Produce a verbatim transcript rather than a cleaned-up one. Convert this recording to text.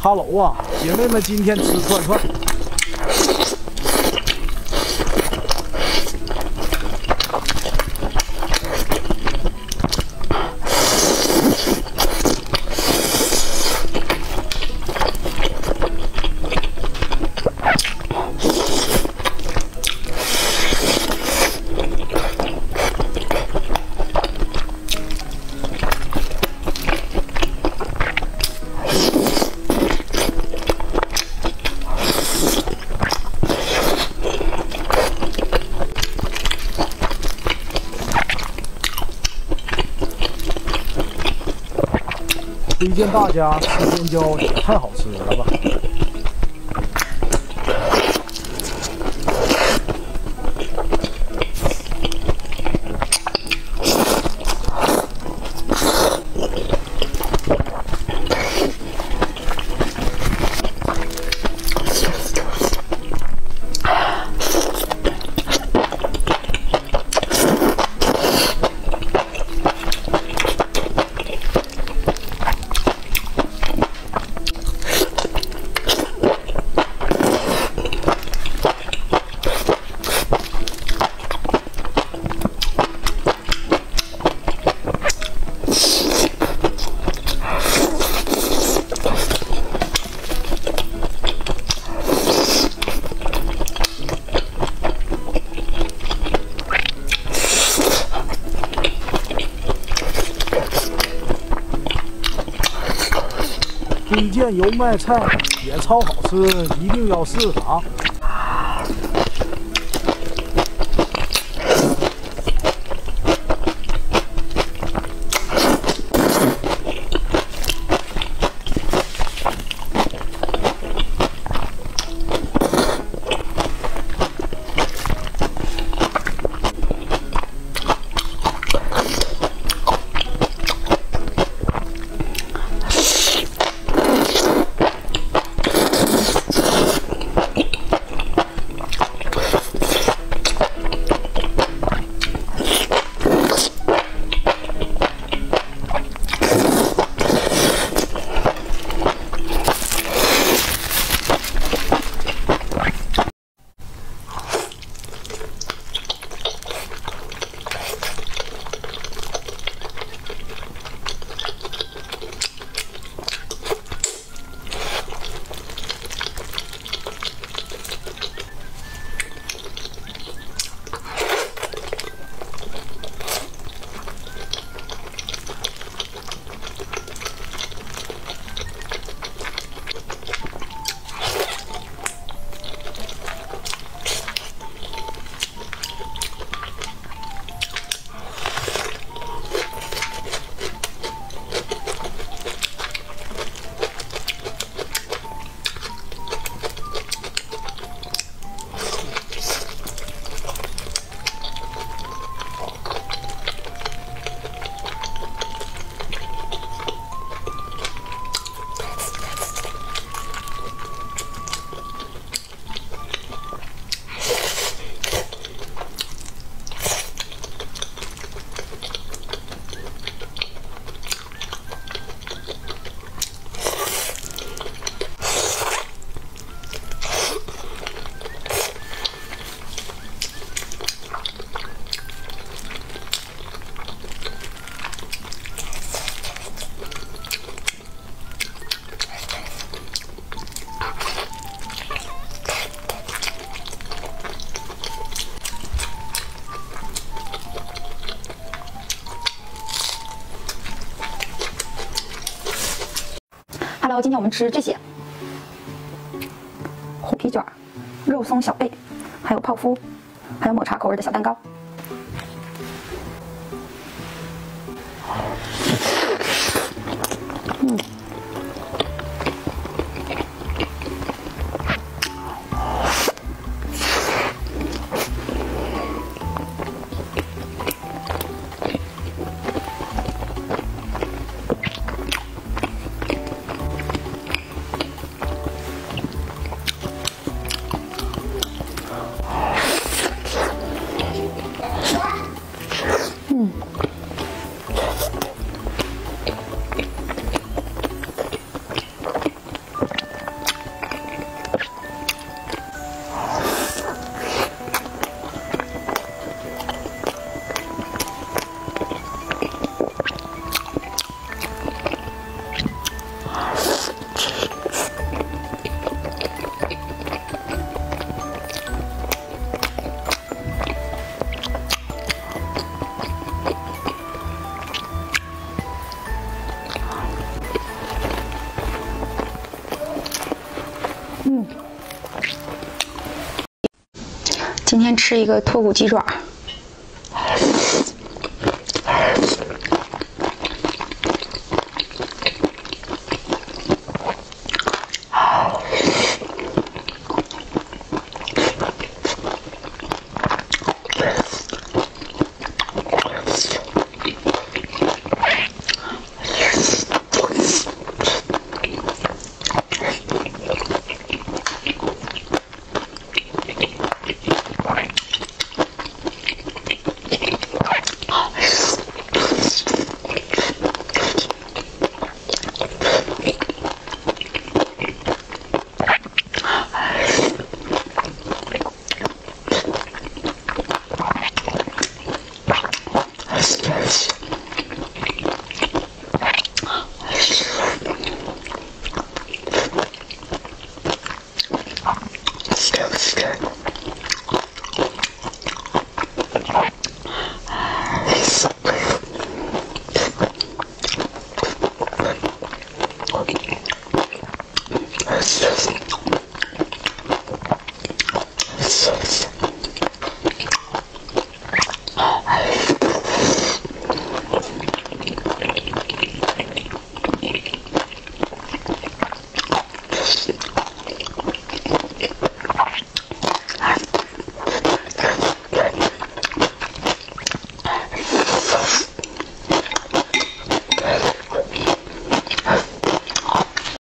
哈喽啊，姐妹们，今天吃串串。推荐大家吃尖椒，太好吃了吧！推荐油麦菜也超好吃，一定要试啊！Hello， 今天我们吃这些虎皮卷、肉松小贝，还有泡芙，还有抹茶口味的小蛋糕。嗯，嗯，今天吃一个脱骨鸡爪。